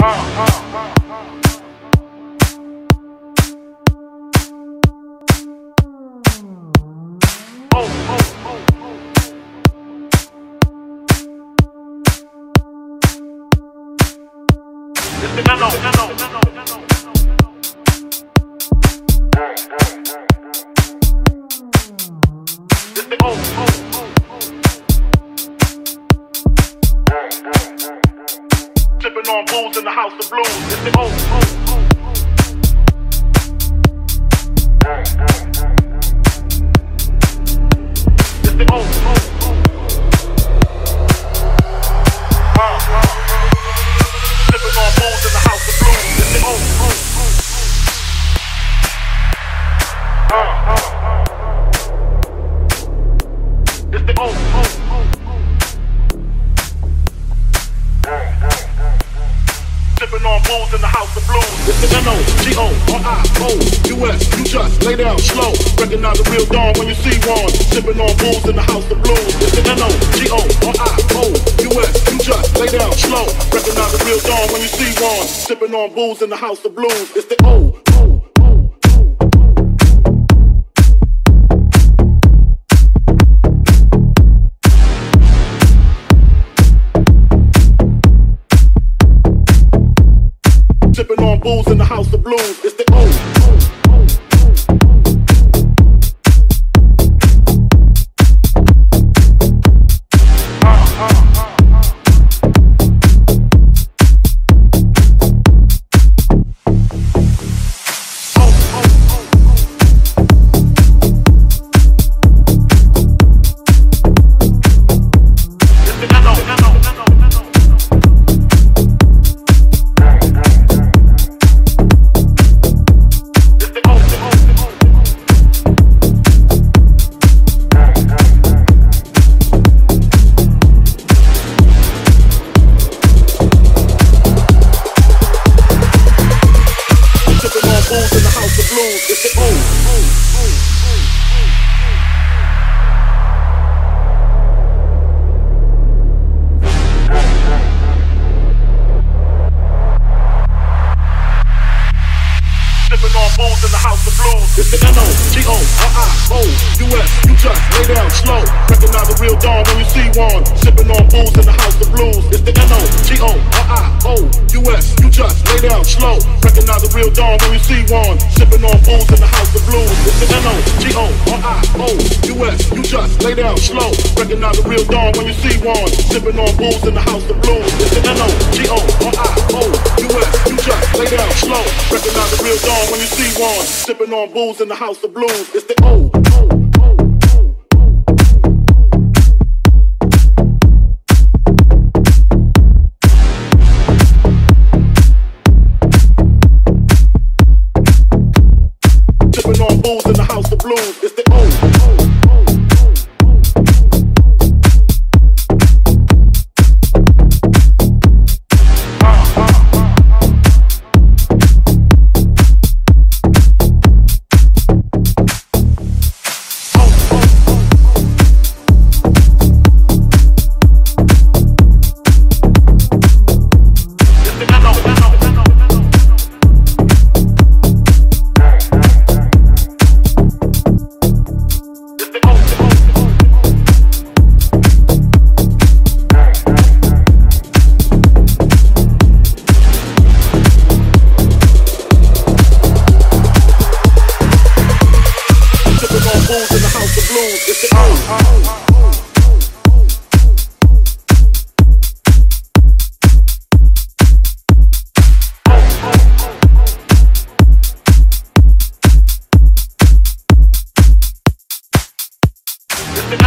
Sipping on booze in the house of blues. It's the It's the Sipping on booze in the house of blues. It's the It's the Sippin' on booze in the house of blues. It's the N-O-G-O-R-I-O-U-S. You just lay down slow. Recognize the real dawn when you see one. Sippin' on booze in the house of blues. It's the N-O-G-O-R-I-O-U-S. You just lay down slow. Recognize the real dawn when you see one. Sippin' on booze in the house of blues. It's the Sippin' on booze in the house of blues. It's the It's the N-O-G-O-R-I-O-U-S. You just lay down slow. Recognize the real dawn when you see one. Sipping on booze in the house of blues. It's the N-O-G-O-R-I-O-U-S. You just lay down slow. Recognize the real dawn when you see one. Sipping on booze in the house of blues. It's the N-O-G-O-R-I-O-U-S. You just lay down slow. Recognize the real dawn when you see one. Sipping on booze in the house of blues. It's the N-O-G-O-R-I-O-U-S. You just lay down slow. Recognize the real dawn when you see one. Sipping on booze in the house of blues. It's the Sipping on booze in the house of blues. It's the